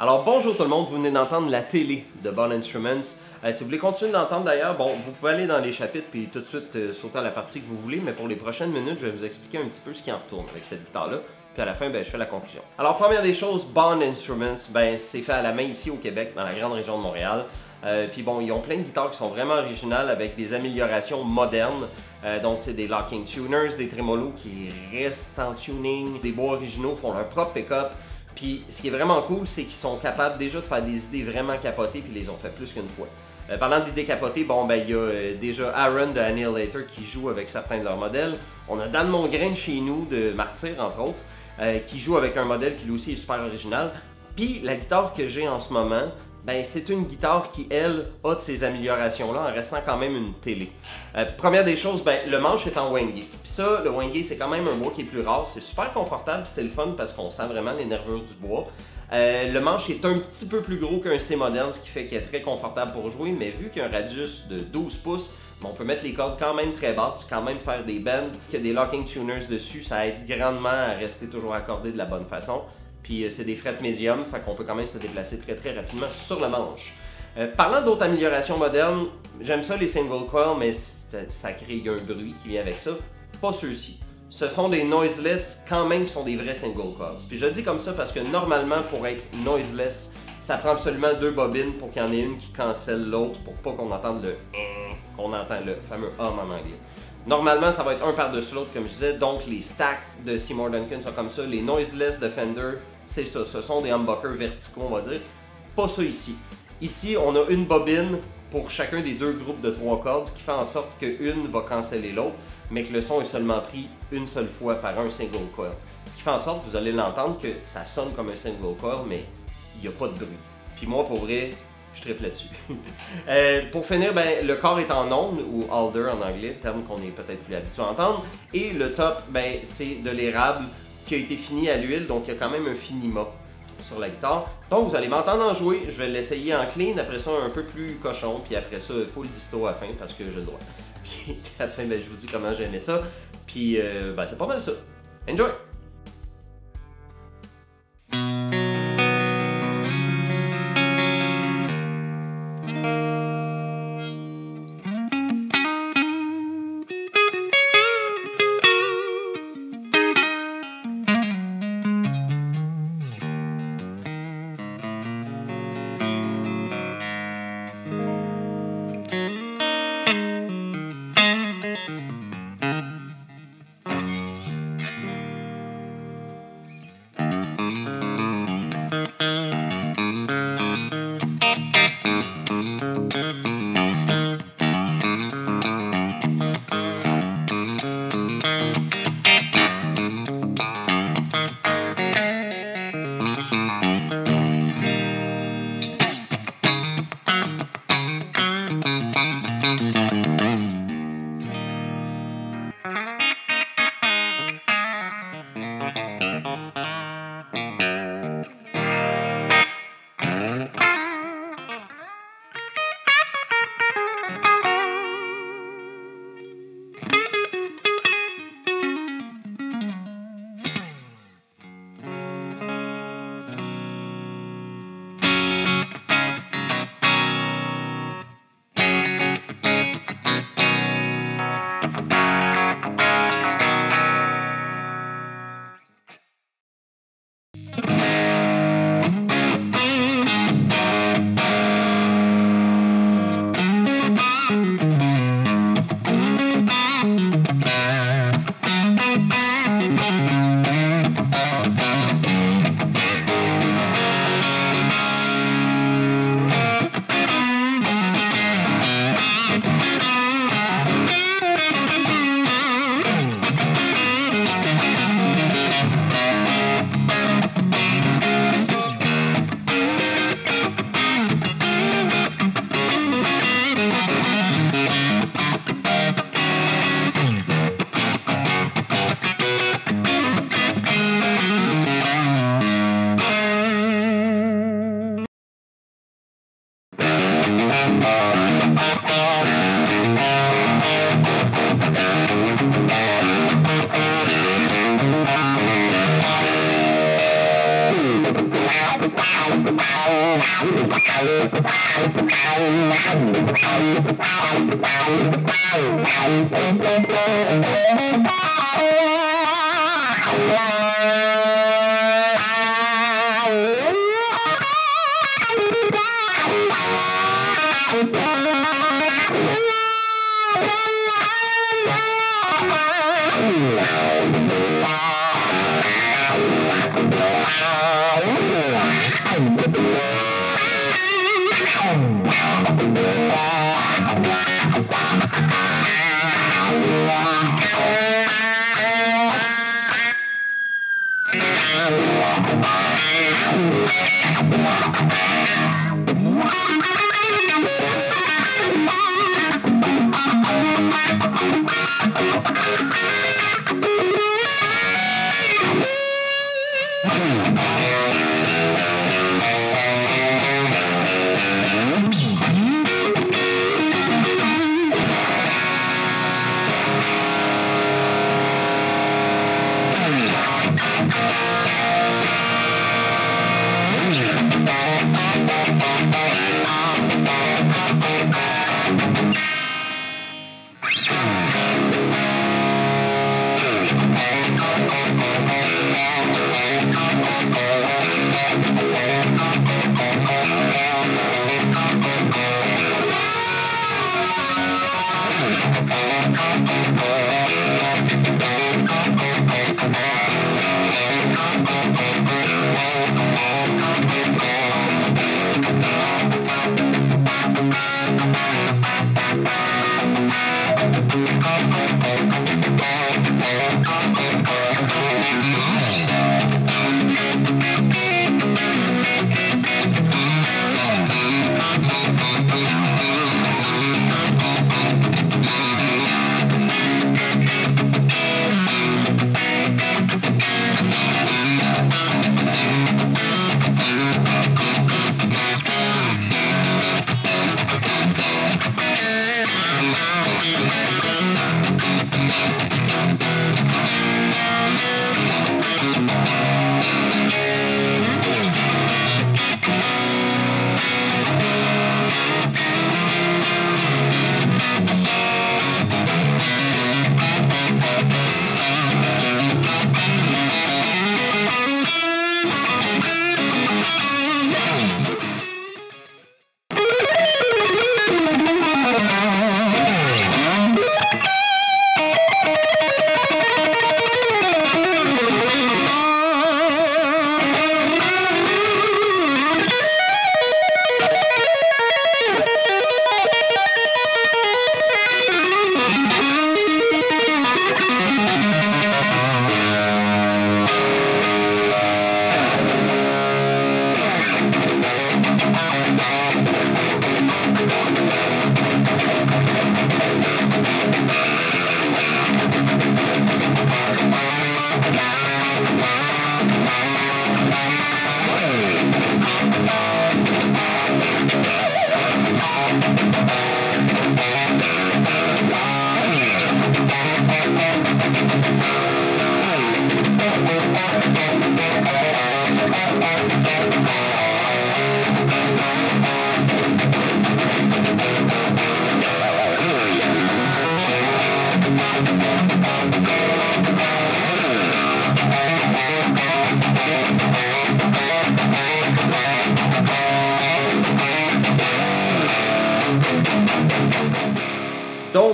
Alors bonjour tout le monde, vous venez d'entendre la télé de Bond Instruments. Si vous voulez continuer d'entendre d'ailleurs, bon, vous pouvez aller dans les chapitres puis tout de suite sauter à la partie que vous voulez, mais pour les prochaines minutes, je vais vous expliquer un petit peu ce qui en retourne avec cette guitare-là. Puis à la fin, ben, je fais la conclusion. Alors première des choses, Bond Instruments, ben, c'est fait à la main ici au Québec, dans la grande région de Montréal. Puis bon, ils ont plein de guitares qui sont vraiment originales avec des améliorations modernes. Donc c'est des locking tuners, des trémolos qui restent en tuning, des bois originaux font leur propre pick-up. Puis ce qui est vraiment cool, c'est qu'ils sont capables déjà de faire des idées vraiment capotées, puis ils les ont fait plus qu'une fois. Parlant d'idées capotées, bon ben il y a déjà Aaron de Annihilator qui joue avec certains de leurs modèles. On a Dan Mongrain de chez nous, de Martyre entre autres, qui joue avec un modèle qui lui aussi est super original. Puis la guitare que j'ai en ce moment, ben c'est une guitare qui elle a de ces améliorations-là en restant quand même une télé. Première des choses, ben le manche est en wenge. Puis ça, le wenge c'est quand même un bois qui est plus rare, c'est super confortable, c'est le fun parce qu'on sent vraiment les nervures du bois. Le manche est un petit peu plus gros qu'un C moderne, ce qui fait qu'il est très confortable pour jouer, mais vu qu'il y a un radius de 12 pouces, ben, on peut mettre les cordes quand même très basses, quand même faire des bends, qu'il y a des locking tuners dessus, ça aide grandement à rester toujours accordé de la bonne façon. Puis c'est des frettes médium, fait qu'on peut quand même se déplacer très très rapidement sur le manche. Parlant d'autres améliorations modernes, j'aime ça les single coil, mais ça crée un bruit qui vient avec ça. Pas ceux-ci. Ce sont des noiseless, quand même, qui sont des vrais single coils. Puis je le dis comme ça parce que normalement, pour être noiseless, ça prend absolument deux bobines pour qu'il y en ait une qui cancelle l'autre pour pas qu'on entende le qu'on entend le fameux hum en anglais. Normalement, ça va être un par-dessus l'autre, comme je disais. Donc, les stacks de Seymour Duncan sont comme ça. Les noiseless de Fender, c'est ça. Ce sont des humbuckers verticaux, on va dire. Pas ça ici. Ici, on a une bobine pour chacun des deux groupes de trois cordes, ce qui fait en sorte qu'une va canceller l'autre, mais que le son est seulement pris une seule fois par un single coil. Ce qui fait en sorte que vous allez l'entendre que ça sonne comme un single coil, mais il n'y a pas de bruit. Puis moi, pour vrai, je triple là-dessus. Pour finir, ben, le corps est en onde, ou alder en anglais, terme qu'on est peut-être plus habitué à entendre. Et le top, ben, c'est de l'érable qui a été fini à l'huile, donc il y a quand même un finima sur la guitare. Donc vous allez m'entendre en jouer, je vais l'essayer en clean, après ça un peu plus cochon, puis après ça full disto à la fin parce que j'ai le droit. Puis à la fin, ben, je vous dis comment j'ai aimé ça, puis ben, c'est pas mal ça. Enjoy!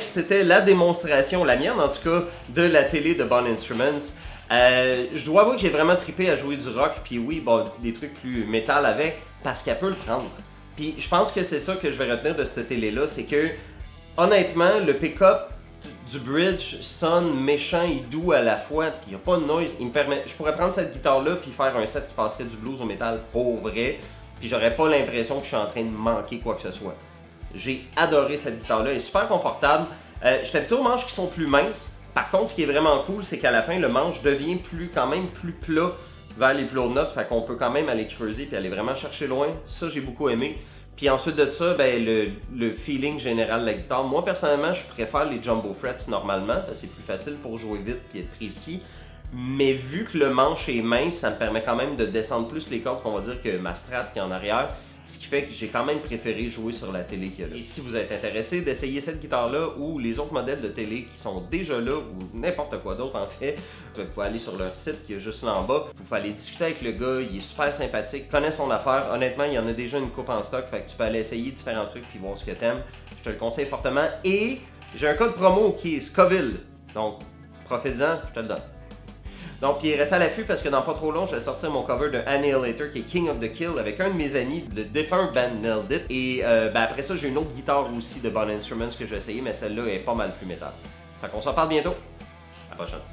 C'était la démonstration, la mienne en tout cas, de la télé de Bond Instruments. Je dois avouer que j'ai vraiment trippé à jouer du rock, puis oui, bon, des trucs plus métal avec, parce qu'elle peut le prendre. Puis je pense que c'est ça que je vais retenir de cette télé-là, c'est que, honnêtement, le pick-up du bridge sonne méchant et doux à la fois, puis il n'y a pas de noise. Il me permet, je pourrais prendre cette guitare-là, puis faire un set qui passerait du blues au métal pour vrai, puis j'aurais pas l'impression que je suis en train de manquer quoi que ce soit. J'ai adoré cette guitare-là, elle est super confortable. Je suis habitué aux manches qui sont plus minces. Par contre, ce qui est vraiment cool, c'est qu'à la fin, le manche devient quand même plus plat vers les plus hautes notes. Fait qu'on peut quand même aller creuser puis aller vraiment chercher loin. Ça, j'ai beaucoup aimé. Puis ensuite de ça, ben, le feeling général de la guitare. Moi, personnellement, je préfère les jumbo frets normalement parce que c'est plus facile pour jouer vite puis être précis. Mais vu que le manche est mince, ça me permet quand même de descendre plus les cordes qu'on va dire que ma Strat qui est en arrière. Ce qui fait que j'ai quand même préféré jouer sur la télé qu'il y a là. Et si vous êtes intéressé d'essayer cette guitare-là ou les autres modèles de télé qui sont déjà là ou n'importe quoi d'autre en fait, vous pouvez aller sur leur site qui est juste là en bas. Vous pouvez aller discuter avec le gars, il est super sympathique, connaît son affaire. Honnêtement, il y en a déjà une coupe en stock, fait que tu peux aller essayer différents trucs puis voir ce que t'aimes. Je te le conseille fortement. Et j'ai un code promo qui est Scoville. Donc, profite-en, je te le donne. Donc, puis reste à l'affût parce que dans pas trop long, je vais sortir mon cover de Annihilator qui est King of the Kill avec un de mes amis, le Defunct Band Neldit. Et après ça, j'ai une autre guitare aussi de Bond Instruments que je vais essayer, mais celle-là est pas mal plus métal. Fait qu'on s'en parle bientôt. À la prochaine.